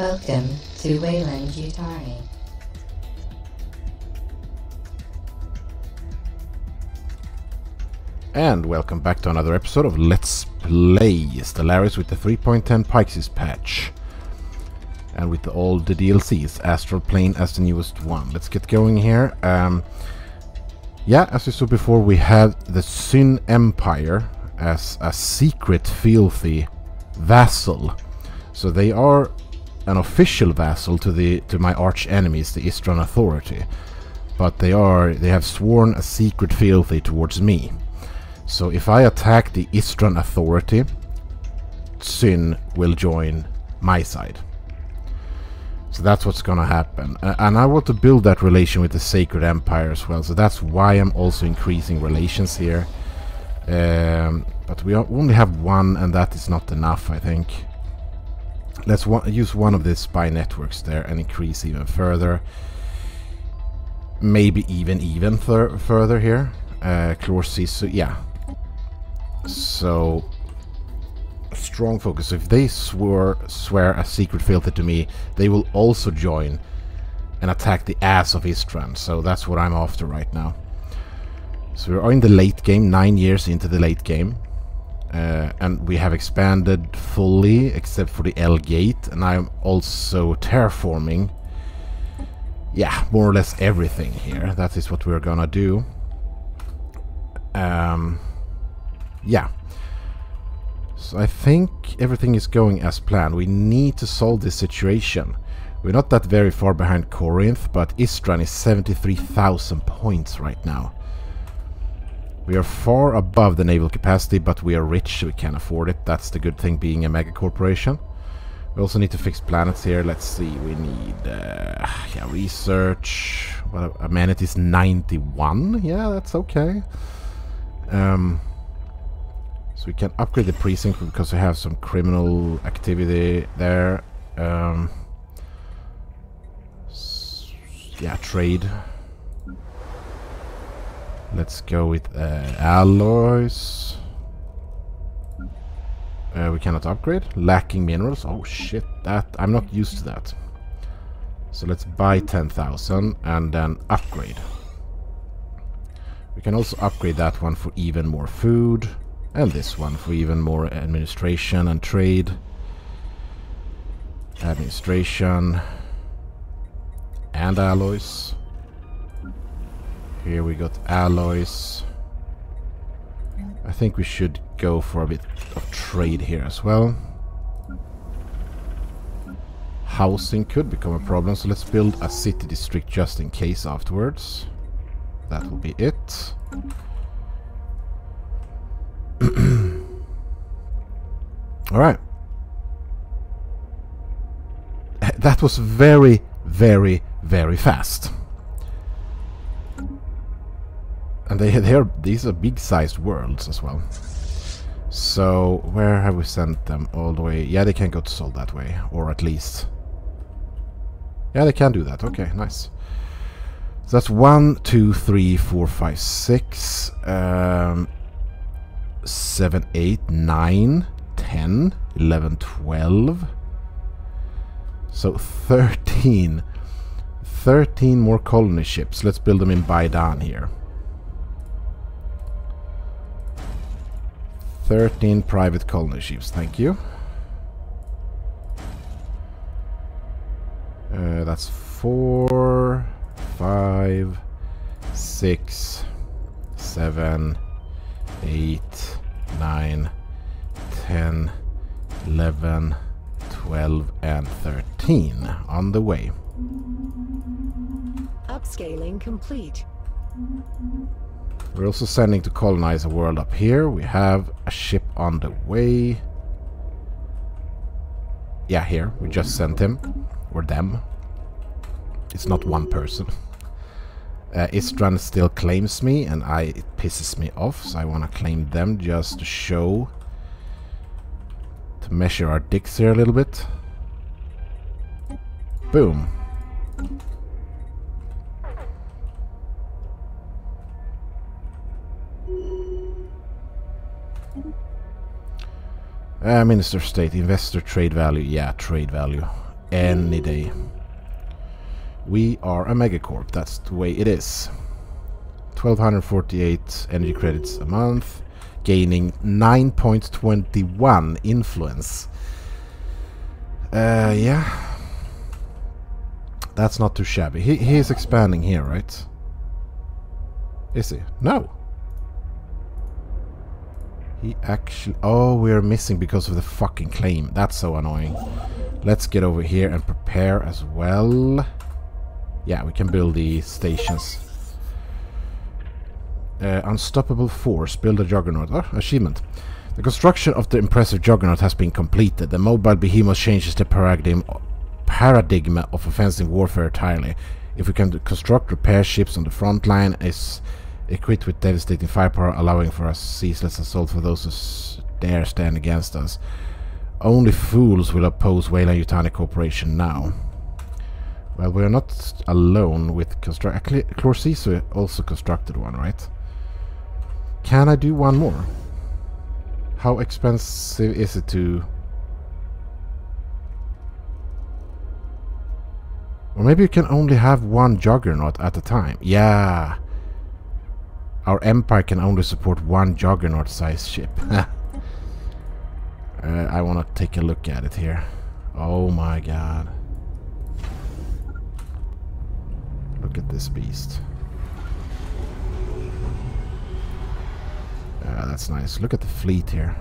Welcome to Weyland Yutani. And welcome back to another episode of Let's Play Stellaris with the 3.10 Pyxis patch. And with all the DLCs, Astral Plane as the newest one. Let's get going here. Yeah, as we saw before, we have the Syn Empire as a secret filthy vassal. So they are an official vassal to my arch enemies, the Istran Authority. But they have sworn a secret fealty towards me. So if I attack the Istran Authority, Syn will join my side. So that's what's gonna happen. And I want to build that relation with the Sacred Empire as well, so that's why I'm also increasing relations here. But we only have one, and that is not enough, I think. Let's use one of the spy networks there and increase even further. Maybe even further here. Chlorsisu, yeah. So strong focus. If they swear a secret fealty to me, they will also join and attack the ass of Istran. So that's what I'm after right now. So we're in the late game, 9 years into the late game, and we have expanded fully except for the L gate, and I'm also terraforming. Yeah, more or less everything here. That is what we're gonna do. Yeah. So I think everything is going as planned. We need to solve this situation. We're not that very far behind Corinth, but Istran is 73,000 points right now. We are far above the naval capacity, but we are rich, so we can afford it. That's the good thing, being a mega corporation. We also need to fix planets here. Let's see, we need yeah, research. Well, amenities 91. Yeah, that's okay. So we can upgrade the precinct because we have some criminal activity there. Yeah, trade. Let's go with alloys. We cannot upgrade. Lacking minerals. Oh shit, that I'm not used to that. So let's buy 10,000 and then upgrade. We can also upgrade that one for even more food. And this one for even more administration and trade. Administration. And alloys. Here we got alloys. I think we should go for a bit of trade here as well. Housing could become a problem, so let's build a city district just in case afterwards. That will be it. Alright. That was very, very, very fast. And these are big-sized worlds as well. So, where have we sent them? All the way... Yeah, they can go to Sol that way. Or at least... Yeah, they can do that. Okay, nice. So that's 1, 2, 3, 4, 5, 6... 7, 8, 9, 10, 11, 12... So, 13. 13 more colony ships. Let's build them in Baidan here. 13 private colony ships, thank you. That's 4, 5, 6, 7, 8, 9, 10, 11, 12, and 13 on the way. Upscaling complete. We're also sending to colonize a world up here. We have a ship on the way. Yeah, here. We just sent him. Or them. It's not one person. Istran still claims me, and it pisses me off. So I want to claim them just to show... To measure our dicks here a little bit. Boom. Minister of State, investor, trade value. Yeah, trade value. any day. We are a megacorp, that's the way it is. 1248 energy credits a month, gaining 9.21 influence. Yeah. That's not too shabby. He's expanding here, right? Is he? No. He actually... Oh, we're missing because of the fucking claim. That's so annoying. Let's get over here and prepare as well. Yeah, we can build the stations. Unstoppable force. Build a juggernaut. Oh, achievement. The construction of the impressive juggernaut has been completed. The mobile behemoth changes the paradigm of offensive warfare entirely. If we can construct repair ships on the front line, is equipped with devastating firepower, allowing for a ceaseless assault for those who dare stand against us. Only fools will oppose Weyland Yutani Corporation now. Well, we're not alone with construction. Chlorcysu also constructed one, right? Can I do one more? How expensive is it to... Or maybe you can only have one juggernaut at a time. Yeah. Our empire can only support one juggernaut-sized ship. I want to take a look at it here. Oh my god. Look at this beast. That's nice. Look at the fleet here.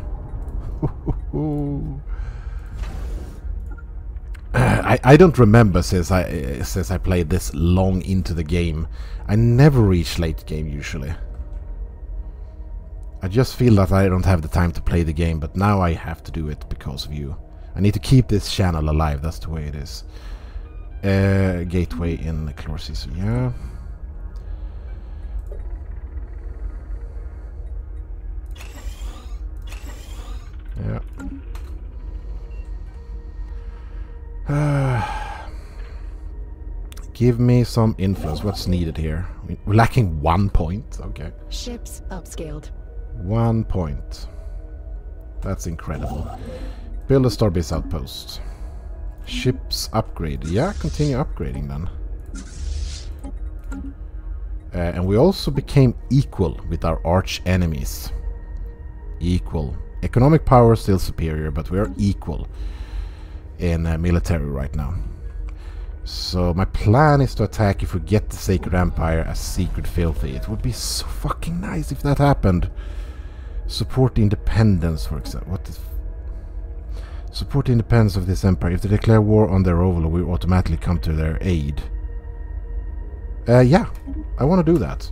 I don't remember since I played this long into the game. I never reach late game usually. I just feel that I don't have the time to play the game, but now I have to do it because of you. I need to keep this channel alive, that's the way it is. Gateway in the Chlorcysu, yeah. Yeah. Give me some influence. What's needed here? We're lacking 1 point. Okay. Ships upscaled. 1 point. That's incredible. Build a starbase outpost. Ships upgrade. Yeah, continue upgrading then. And we also became equal with our arch enemies. Equal. Economic power still superior, but we are equal in military right now. So my plan is to attack if we get the Sacred Empire as Secret Filthy. It would be so fucking nice if that happened. Support the independence, for example. What the support the independence of this empire. If they declare war on their overlord, we automatically come to their aid. Yeah, I want to do that.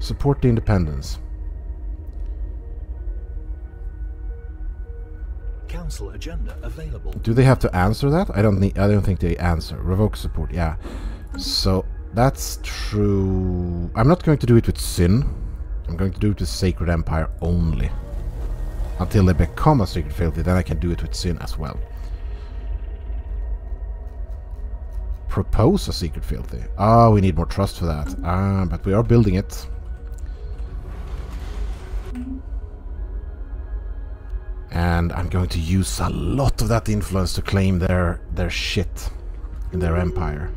Support the independence. Council agenda available. Do they have to answer that? I don't think they answer. Revoke support, yeah. So that's true. I'm not going to do it with Syn. I'm going to do it with Sacred Empire only. Until they become a Sacred Filthy, then I can do it with Syn as well. Propose a Sacred Filthy. Ah, we need more trust for that. Ah, but we are building it. And I'm going to use a lot of that influence to claim their shit in their empire.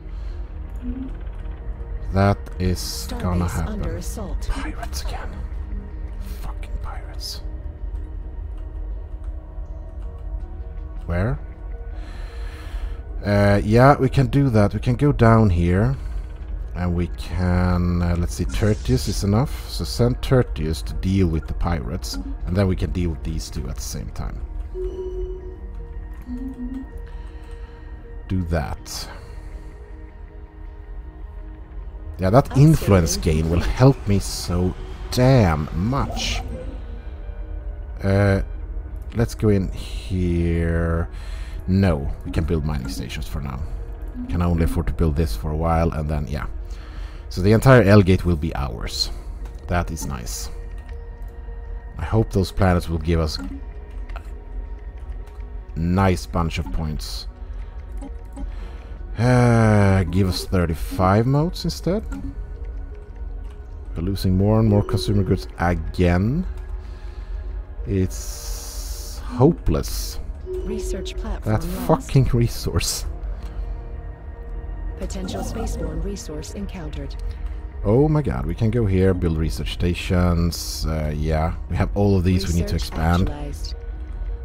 That is Starbase gonna happen. Under assault. Pirates again. Fucking pirates. Where? Yeah, we can do that. We can go down here. And we can, let's see, Tertius is enough. So send Tertius to deal with the pirates. And then we can deal with these two at the same time. Do that. Yeah, that influence gain will help me so damn much. Let's go in here. No, we can build mining stations for now. Can only afford to build this for a while, and then, yeah. So the entire L gate will be ours. That is nice. I hope those planets will give us a nice bunch of points. Give us 35 modes instead. We're losing more and more consumer goods again. It's hopeless. Research platform that fucking resource. Potential spaceborne resource encountered. Oh my god, we can go here, build research stations. Yeah, we have all of these. Research we need to expand. Actualized.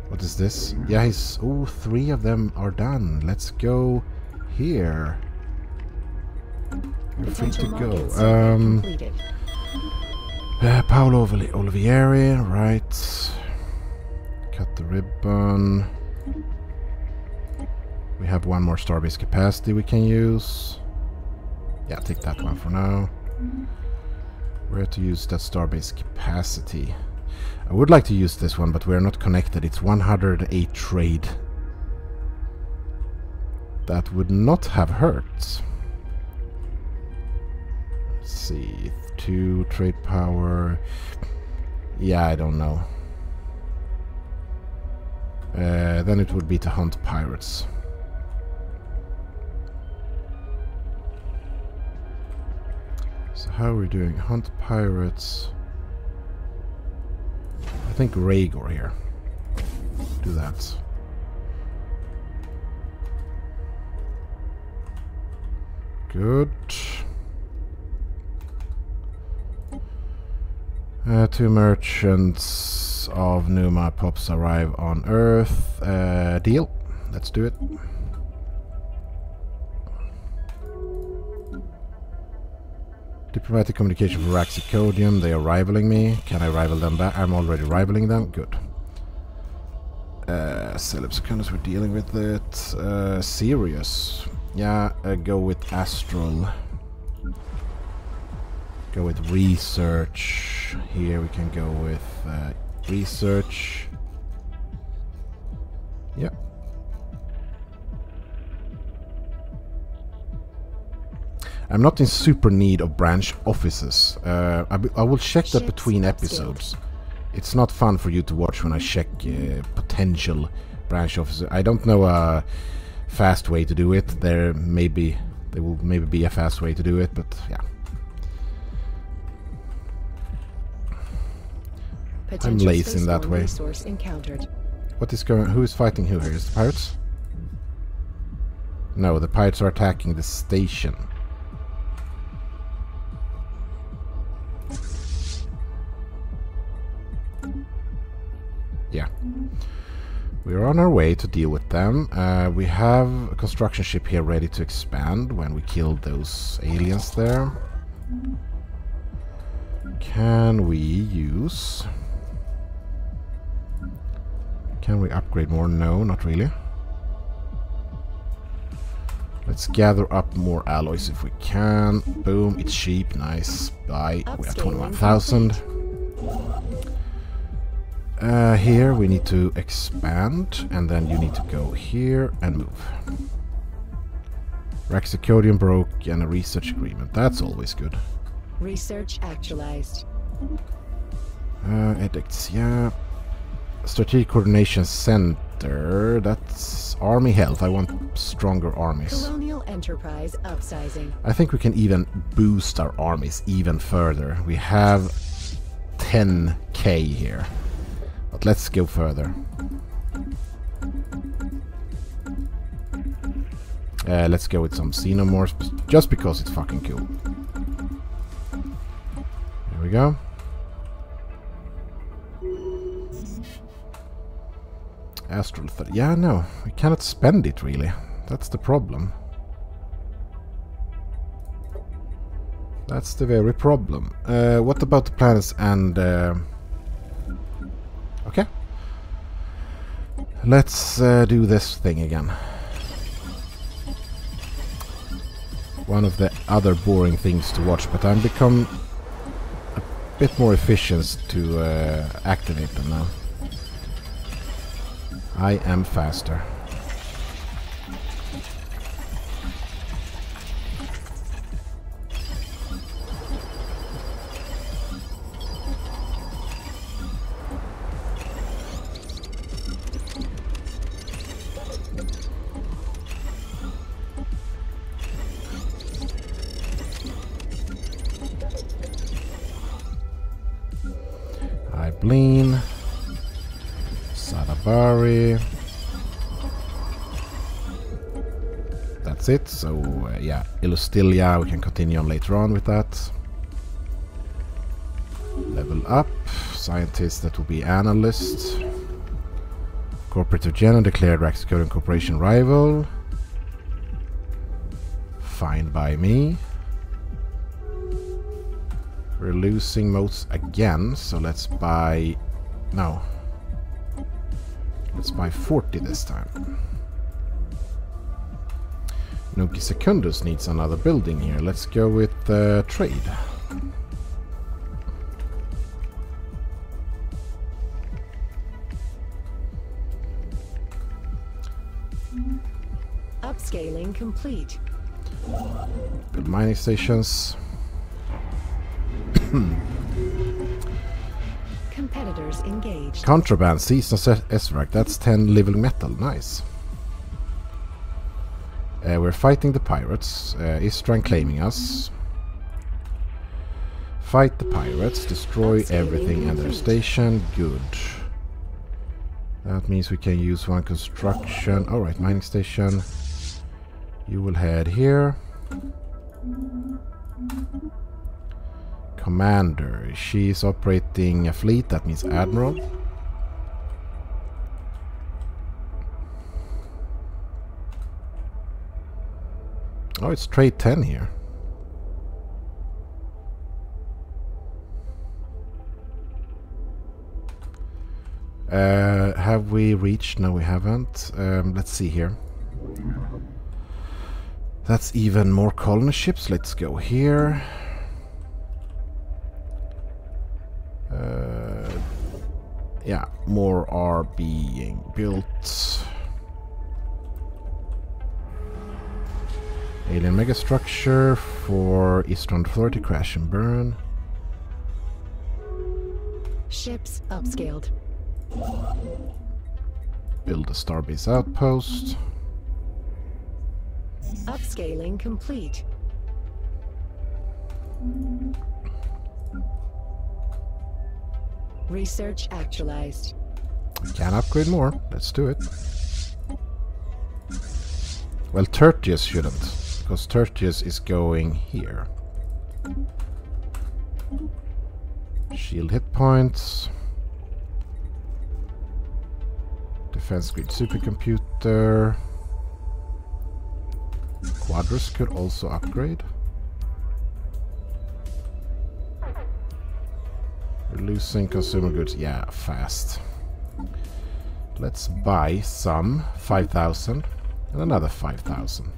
What is this? Yeah, he's... Oh, 3 of them are done. Let's go here. You're free to go. Paolo Olivieri, right. Cut the ribbon. We have one more starbase capacity we can use. Yeah, take that one for now. Where to use that starbase capacity? I would like to use this one, but we're not connected. It's 108 trade. That would not have hurt. Let's see. 2 trade power. Yeah, I don't know. Then it would be to hunt pirates. So how are we doing? Hunt pirates. I think Rhaegor here. Do that. Good. 2 merchants of Numa Pops arrive on Earth. Deal. Let's do it. Diplomatic communication for Raxicodium. They are rivaling me. Can I rival them back? I'm already rivaling them. Good. Syleb Secundus, we're dealing with it. Sirius. Yeah, go with Astral. Go with research. Here we can go with research. Yeah. I'm not in super need of branch offices. I will check that between episodes. It's not fun for you to watch when I check potential branch offices. I don't know a fast way to do it. There will maybe be a fast way to do it, but yeah. I'm lazy in that way. What is going on? Who is fighting who here? Is the pirates? No, the pirates are attacking the station. Yeah. We're on our way to deal with them. We have a construction ship here ready to expand when we kill those aliens there. Can we use... Can we upgrade more? No, not really. Let's gather up more alloys if we can. Boom, it's cheap, nice. Buy. We have 21,000. Here we need to expand, and then you need to go here and move. Raxicodium broke and a research agreement. That's always good. Research actualized. Edictia. Strategic coordination center. That's army health. I want stronger armies. Colonial enterprise upsizing. I think we can even boost our armies even further. We have 10k here. But let's go further. Let's go with some xenomorphs, just because it's fucking cool. There we go. Astral Third. Yeah, no, we cannot spend it really. That's the problem. That's the very problem. What about the planets and... Okay. Let's do this thing again. One of the other boring things to watch, but I've become a bit more efficient to activate them now. I am faster. Ibleen, Sadabari. That's that's it. So yeah, Illustilia, we can continue on later on with that. Level up. Scientists, that will be analysts. Cooperative Geno declared Raxicodian Corporation rival. Fine by me. We're losing modes again, so let's buy... No. Let's buy 40 this time. Nuki Secundus needs another building here. Let's go with trade. Upscaling complete. Build mining stations. Competitors engaged. Contraband, seasonal Esrak. That's 10 living metal. Nice. We're fighting the pirates. Istran claiming us. Fight the pirates. Destroy everything and their station. Good. That means we can use one construction. Alright, mining station. You will head here. Commander. She's operating a fleet. That means Admiral. Oh, it's trade 10 here. Have we reached? No, we haven't. Let's see here. That's even more colony ships. Let's go here. Yeah, more are being built. Alien megastructure for Istran Authority. Crash and burn. Ships upscaled. Build a starbase outpost. Upscaling complete. Research actualized. We can upgrade more. Let's do it. Well, Tertius shouldn't, because Tertius is going here. Shield hit points. Defense grid supercomputer. Quadris could also upgrade. We're losing consumer goods. Yeah, fast. Let's buy some. 5,000 and another 5,000.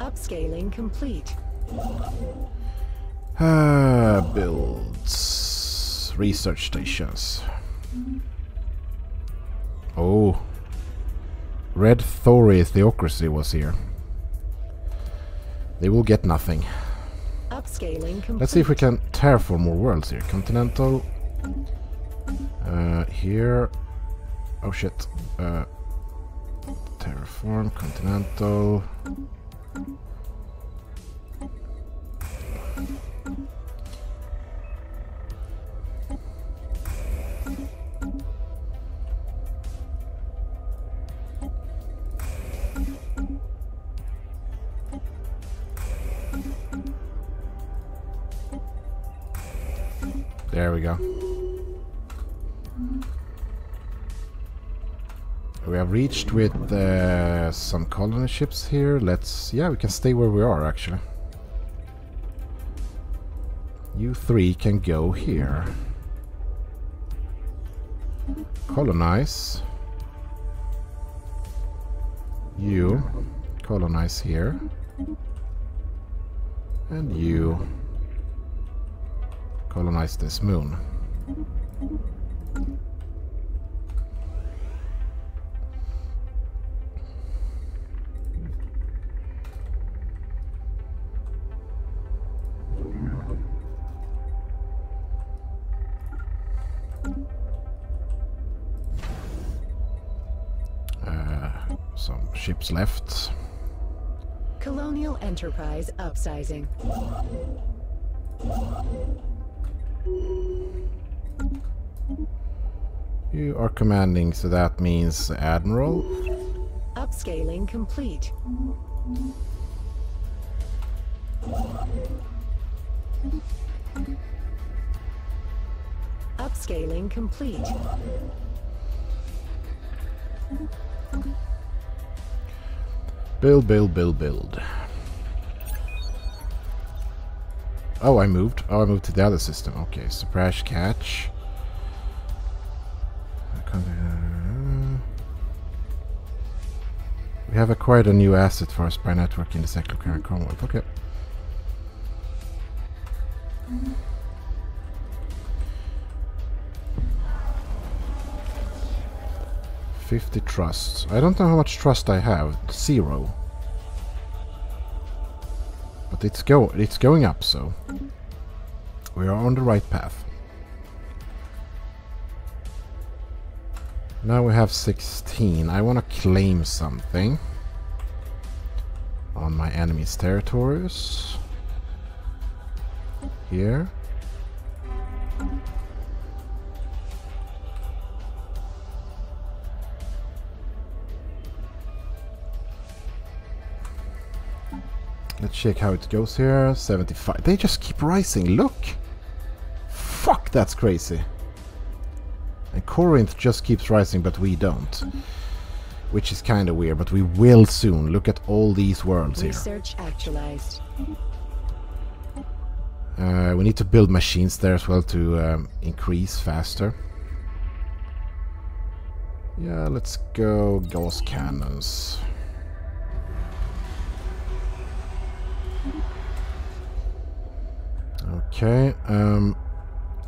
Upscaling complete. Builds research stations. Oh, Red Thori Theocracy was here. They will get nothing. Upscaling complete. Let's see if we can terraform more worlds here. Continental. Here. Oh shit. Terraform, continental. There we go. We have reached with some colony ships here. Let's... yeah, we can stay where we are, actually. You three can go here. Colonize. You. Colonize here. And you. Colonize this moon. Some ships left. Colonial Enterprise upsizing. You are commanding, so that means Admiral. Upscaling complete. Upscaling complete. Build, build, build, build. Oh, I moved. Oh, I moved to the other system. Okay, suppress, catch. We have acquired a new asset for our spy network in the Secular Commonwealth. Okay. $50 trusts. I don't know how much trust I have. 0. But it's going up, so we are on the right path. Now we have 16. I want to claim something on my enemy's territories. Here. Let's check how it goes here. 75. They just keep rising. Look. Fuck, that's crazy. And Corinth just keeps rising, but we don't. Which is kind of weird, but we will soon. Look at all these worlds here. Research actualized. We need to build machines there as well to increase faster. Yeah, let's go Gauss Cannons. Okay,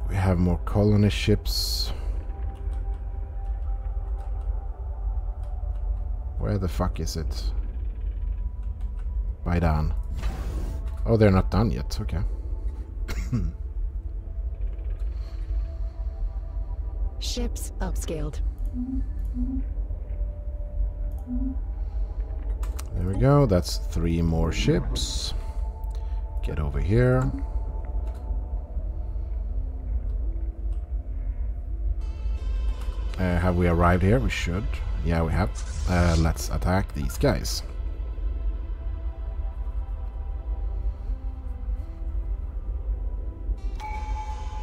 we have more colony ships. Where the fuck is it? Baidan. Oh, they're not done yet, okay. Ships upscaled. There we go, that's 3 more ships. Get over here. Have we arrived here? We should. Yeah, we have. Let's attack these guys.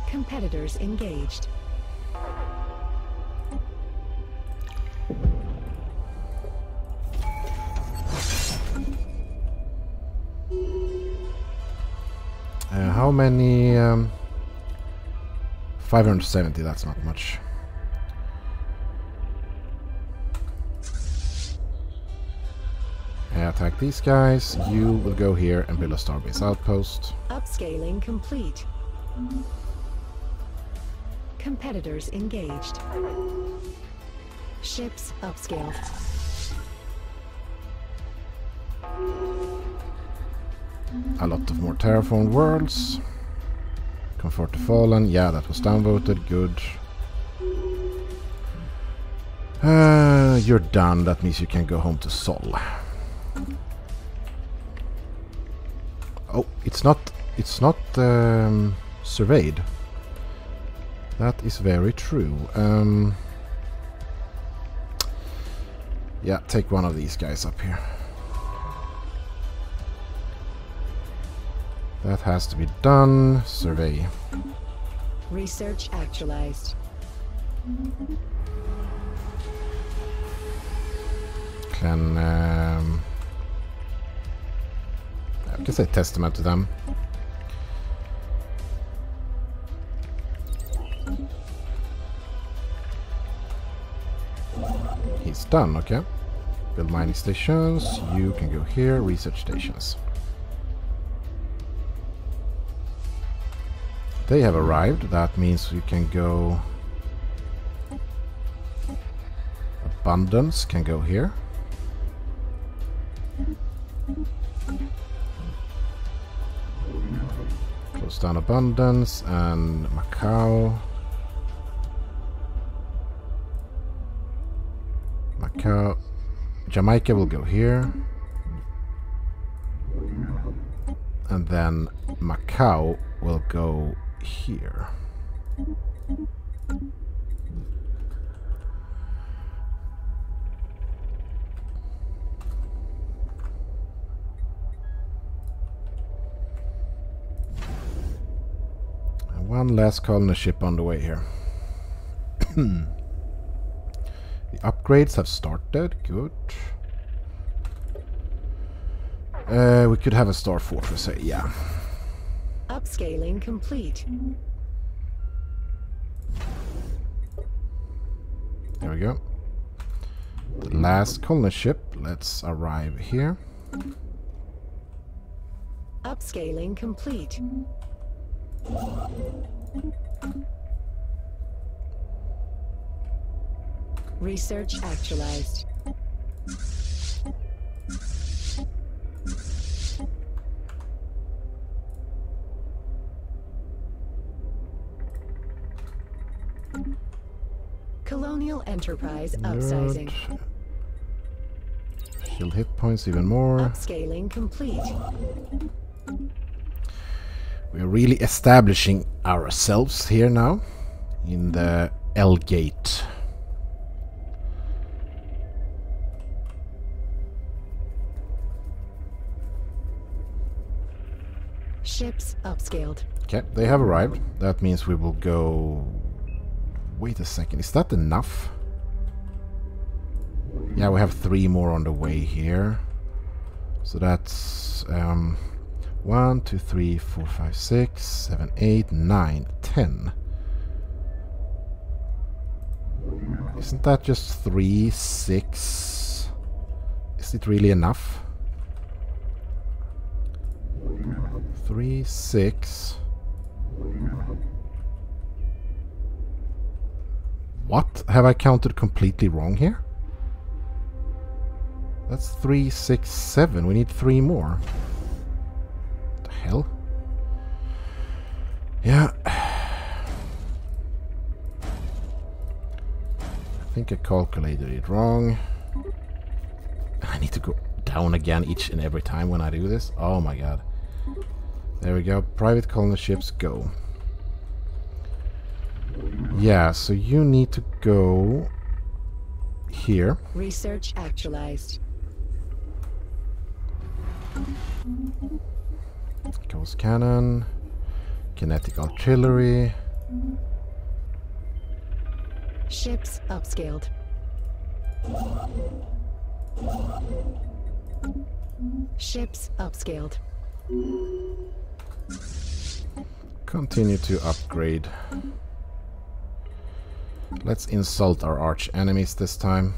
Competitors engaged. How many? 570, that's not much. Attack these guys. You will go here and build a starbase outpost. Upscaling complete. Competitors engaged. Ships upscaled. A lot of more terraformed worlds. Comfort the Fallen. Yeah, that was downvoted. Good. You're done. That means you can go home to Sol. Oh, it's not surveyed. That is very true. Yeah, take one of these guys up here. That has to be done. Survey. Research actualized. Can I guess I test them out to them. He's done, okay. Build mining stations. You can go here, research stations. They have arrived. That means we can go. Abundance can go here. Close down Abundance and Macau. Macau. Jamaica will go here. And then Macau will go here. One last colony ship on the way here. The upgrades have started. Good. We could have a star fortress here. Yeah. Upscaling complete. There we go. The last colony ship. Let's arrive here. Upscaling complete. Research actualized. Colonial Enterprise upsizing. Heal hit points even more. Upscaling complete. We're really establishing ourselves here now in the L gate. Ships upscaled. Okay, they have arrived. That means we will go... Wait a second, is that enough? Yeah, we have 3 more on the way here. So that's... 1, 2, 3, 4, 5, 6, 7, 8, 9, 10. Isn't that just 3, 6? Is it really enough? 3, 6. What? Have I counted completely wrong here? That's 3, 6, 7. We need 3 more. The hell? Yeah. I think I calculated it wrong. I need to go down again each and every time when I do this. Oh my god. There we go. Private colony ships go. Yeah, so you need to go here. Research actualized. Gauss Cannon. Kinetic Artillery. Ships upscaled. Ships upscaled. Continue to upgrade. Let's insult our arch enemies this time.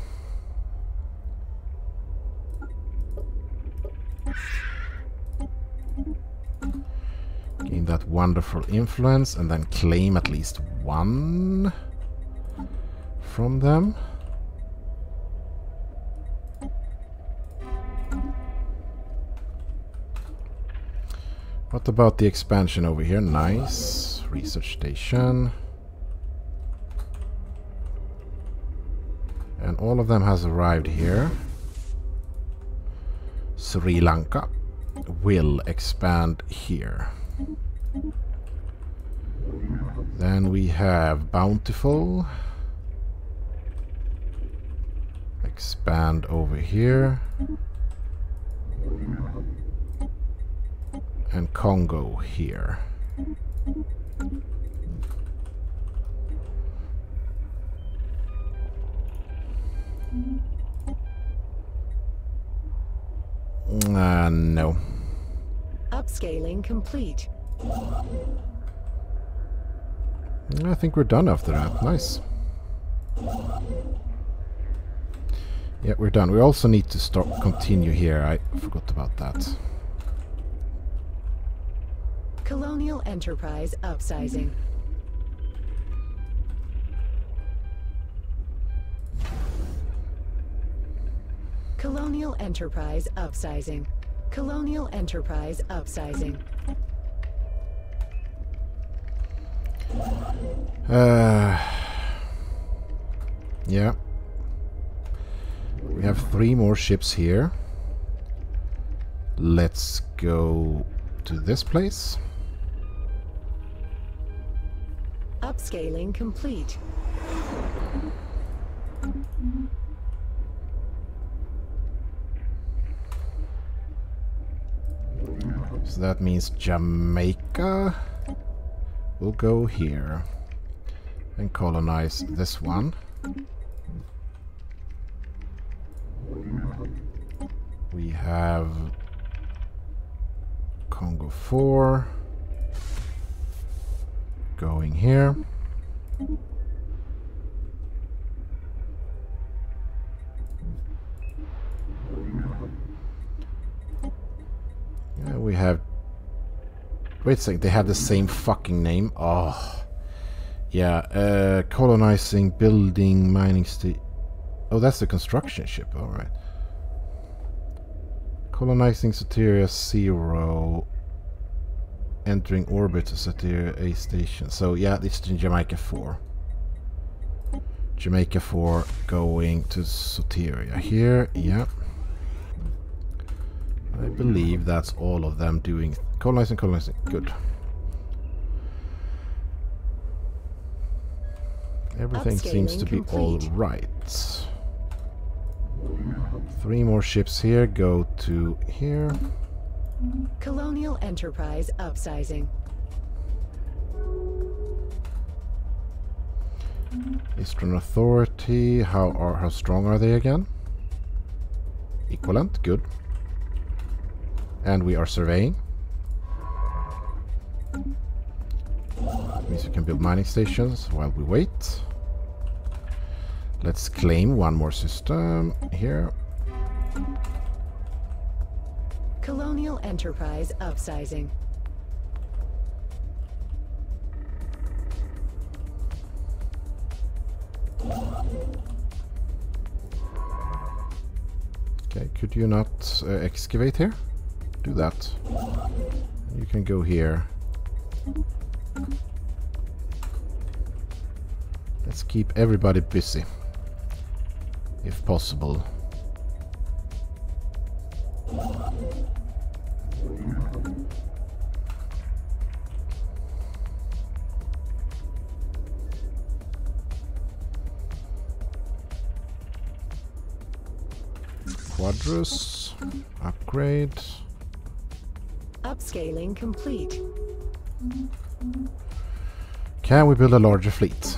Gain that wonderful influence and then claim at least one from them. What about the expansion over here? Nice. Research station. And all of them has arrived here. Sri Lanka will expand here. Then we have Bountiful. Expand over here. And Congo here. No. Upscaling complete. I think we're done after that. Nice. Yeah, we're done. We also need to start continue here. I forgot about that. Colonial Enterprise upsizing. Colonial Enterprise upsizing. Colonial Enterprise upsizing. Yeah. We have 3 more ships here. Let's go to this place. Upscaling complete. So that means Jamaica We'll go here and colonize this one. We have Congo 4 going here. Yeah, we have... Wait a second, they have the same fucking name. Oh. Yeah, colonizing, building, mining state. Oh, that's the construction ship, alright. Colonizing Soteria 0. Entering orbit to Soteria A station. So yeah, this is in Jamaica 4. Jamaica 4 going to Soteria here, yeah. I believe that's all of them doing colonizing, colonizing, good. Everything seems to be alright. 3 more ships here, go to here. Colonial Enterprise upsizing. Istran Authority, how strong are they again? Equivalent, good. And we are surveying. That means we can build mining stations while we wait. Let's claim one more system here. Colonial Enterprise upsizing. Okay, could you not excavate here? Do that. You can go here. Let's keep everybody busy, if possible. Quadris, upgrade. Upscaling complete. Can we build a larger fleet?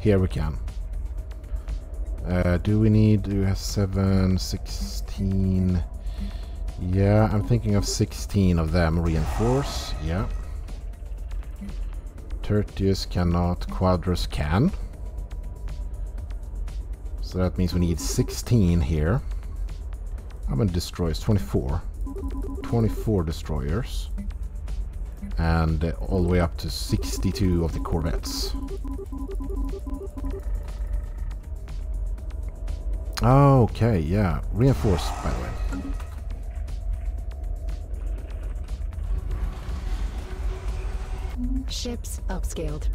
Here we can. Do we need to have 7, 16? Yeah, I'm thinking of 16 of them. Reinforce, yeah. Tertius cannot, Quadrus can. So that means we need 16 here. How many destroyers? 24. 24 destroyers. And all the way up to 62 of the corvettes. Oh, okay, yeah. Reinforced, by the way. Ships upscaled.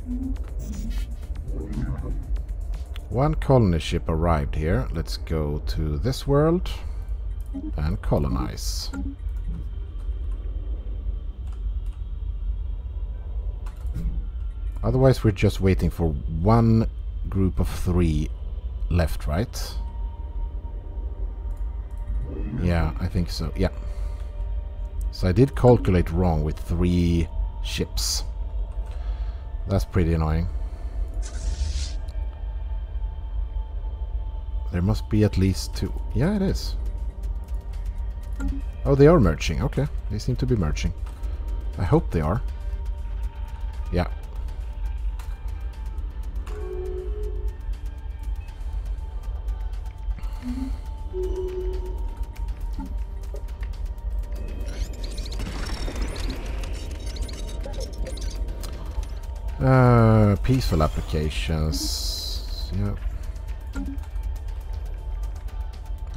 One colony ship arrived here. Let's go to this world and colonize. Otherwise, we're just waiting for one group of 3 left, right? Yeah, I think so, yeah. So I did calculate wrong with 3 ships. That's pretty annoying. There must be at least 2. Yeah, it is. Oh, they are merging. Okay, they seem to be merging. I hope they are. Yeah. Peaceful applications. Yeah.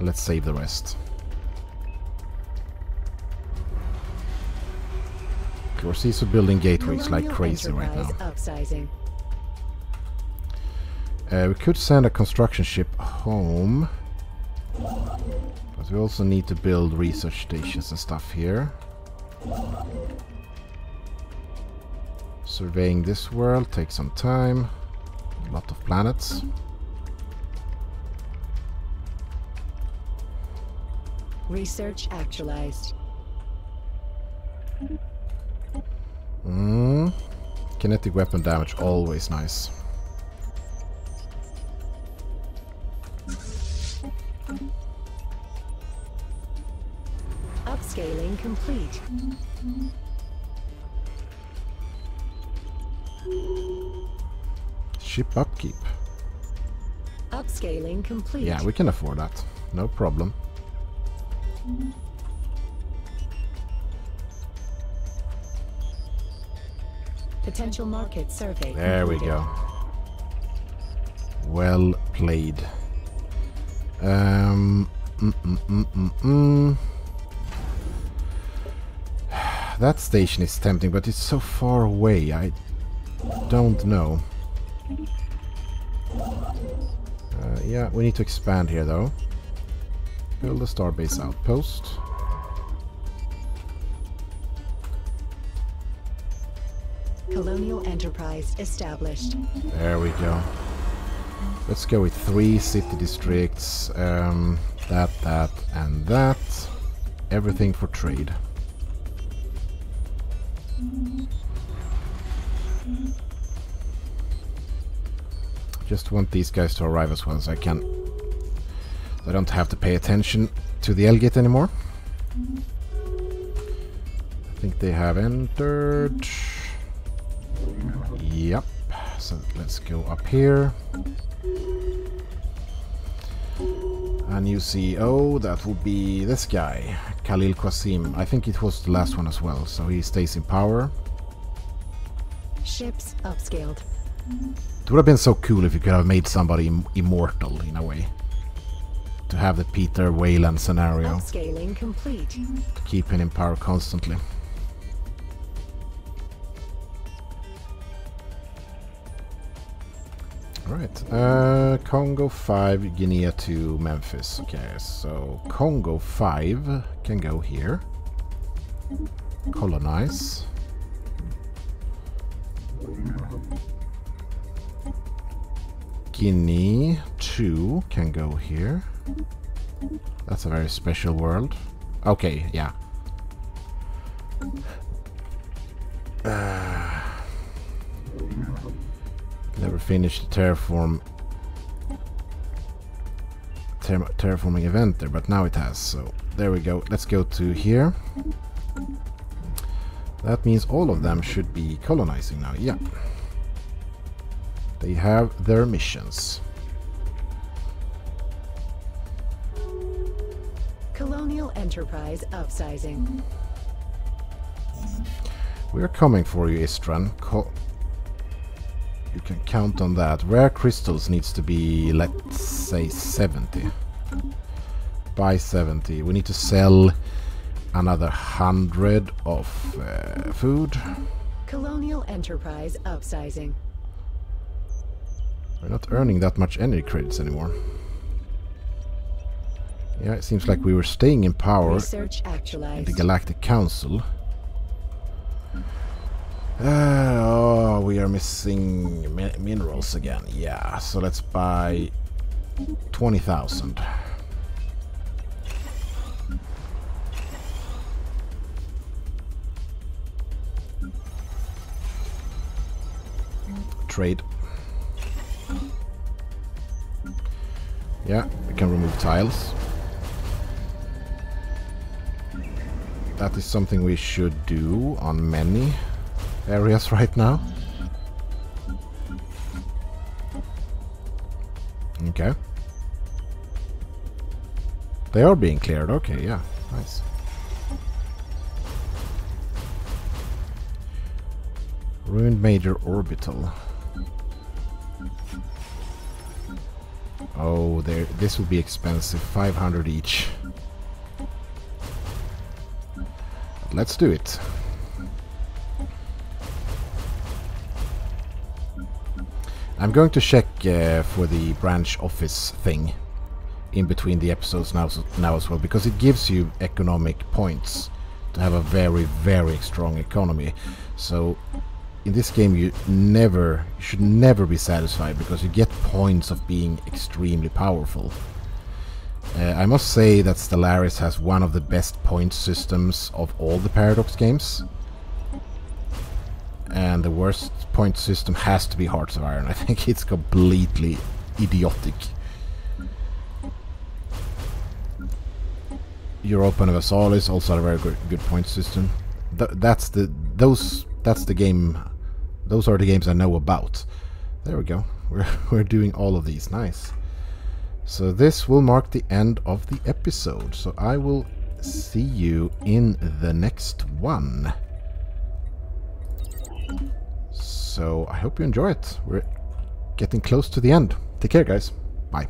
Let's save the rest. Chlorcysu building gateways like crazy right now. We could send a construction ship home. But we also need to build research stations and stuff here. Surveying this world takes some time. A lot of planets. Research actualized. Kinetic weapon damage, always nice. Upscaling complete. Ship upkeep. Upscaling complete. Yeah, we can afford that. No problem. Potential market survey. There we go. Well played. That station is tempting, but it's so far away. I don't know. Yeah, we need to expand here though. Build a starbase outpost. Colonial enterprise established. There we go. Let's go with 3 city districts. That, and that. Everything for trade. Just want these guys to arrive as well, so I can. I don't have to pay attention to the L gate anymore. I think they have entered. Yep. So let's go up here. A new CEO. That will be this guy, Khalil Qasim. I think it was the last one as well, so he stays in power. Ships upscaled. It would have been so cool if you could have made somebody immortal in a way. To have the Peter Weyland scenario. Upscaling complete. To keep him in power constantly. Alright, Congo 5, Guinea 2, Memphis. Okay, so Congo 5 can go here. Colonize. Guinea 2 can go here. That's a very special world. Okay, yeah. Never finished the terraforming event there, but now it has. So there we go. Let's go to here. That means all of them should be colonizing now. Yeah. They have their missions. Colonial enterprise upsizing. We're coming for you, Istran. You can count on that. Rare crystals needs to be, let's say, 70. Buy 70. We need to sell another 100 of food. Colonial enterprise upsizing. We're not earning that much energy credits anymore. Yeah, it seems like we were staying in power in the Galactic Council. Oh, we are missing minerals again. Yeah, so let's buy 20,000. Trade. Yeah, we can remove tiles. That is something we should do on many areas right now. Okay. They are being cleared. Okay, yeah. Nice. Ruined major orbital. Oh, there. This will be expensive. 500 each. Let's do it. I'm going to check for the branch office thing in between the episodes now as well, because it gives you economic points to have a very, very strong economy. So in this game, you should never be satisfied, because you get points of being extremely powerful. I must say that Stellaris has one of the best point systems of all the Paradox games. And the worst point system has to be Hearts of Iron. I think it's completely idiotic. Europa and Versailles also had a very good point system. That's the game. Those are the games I know about. There we go. We're doing all of these. Nice. So this will mark the end of the episode. So I will see you in the next one. So I hope you enjoy it. We're getting close to the end. Take care, guys. Bye.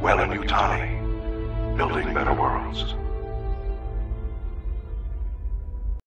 Well and Yutani, building better worlds.